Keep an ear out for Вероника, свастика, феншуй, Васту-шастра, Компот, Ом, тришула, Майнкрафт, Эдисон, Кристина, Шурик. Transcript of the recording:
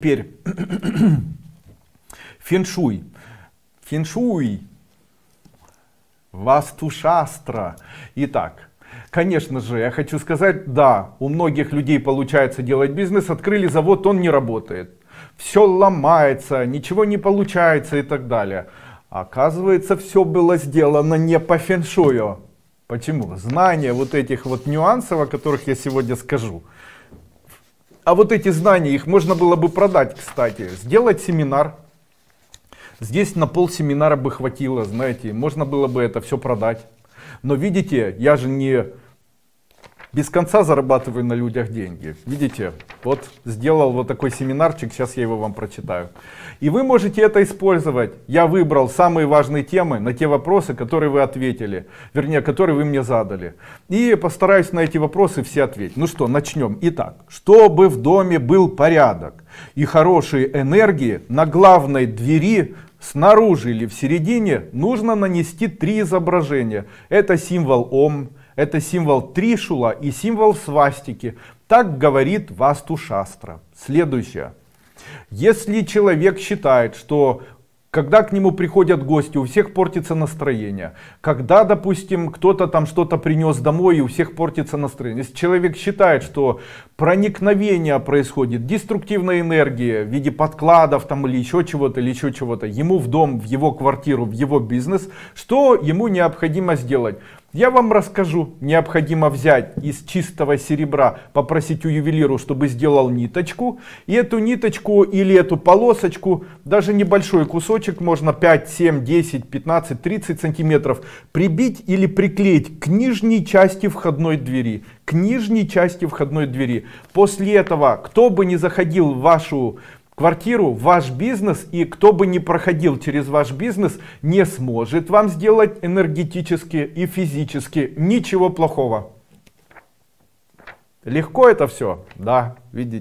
Теперь феншуй. Феншуй. Васту-шастра. Итак, конечно же, я хочу сказать, да, у многих людей получается делать бизнес, открыли завод, он не работает. Все ломается, ничего не получается и так далее. Оказывается, все было сделано не по феншую. Почему? Знание вот этих вот нюансов, о которых я сегодня скажу. А вот эти знания, их можно было бы продать, кстати. Сделать семинар. Здесь на полсеминара бы хватило, знаете, можно было бы это все продать. Но видите, я же не без конца зарабатываю на людях деньги. Видите, вот сделал вот такой семинарчик, сейчас я его вам прочитаю. И вы можете это использовать. Я выбрал самые важные темы на те вопросы, которые вы ответили, вернее, которые вы мне задали. И постараюсь на эти вопросы все ответить. Ну что, начнем. Итак, чтобы в доме был порядок и хорошие энергии, на главной двери снаружи или в середине нужно нанести 3 изображения. Это символ Ом, это символ тришула и символ свастики. Так говорит Васту-шастра. Следующее. Если человек считает, что когда к нему приходят гости, у всех портится настроение. Когда, допустим, кто-то там что-то принес домой, и у всех портится настроение. Если человек считает, что проникновение происходит, деструктивная энергия в виде подкладов там, или еще чего-то, ему в дом, в его квартиру, в его бизнес, что ему необходимо сделать? Я вам расскажу. Необходимо взять из чистого серебра, попросить у ювелира, чтобы сделал ниточку. И эту ниточку или эту полосочку, даже небольшой кусочек, можно 5, 7, 10, 15, 30 сантиметров, прибить или приклеить к нижней части входной двери. К нижней части входной двери. После этого, кто бы ни заходил в вашу квартиру, ваш бизнес, и кто бы ни проходил через ваш бизнес, не сможет вам сделать энергетически и физически ничего плохого. Легко это все? Да, видите.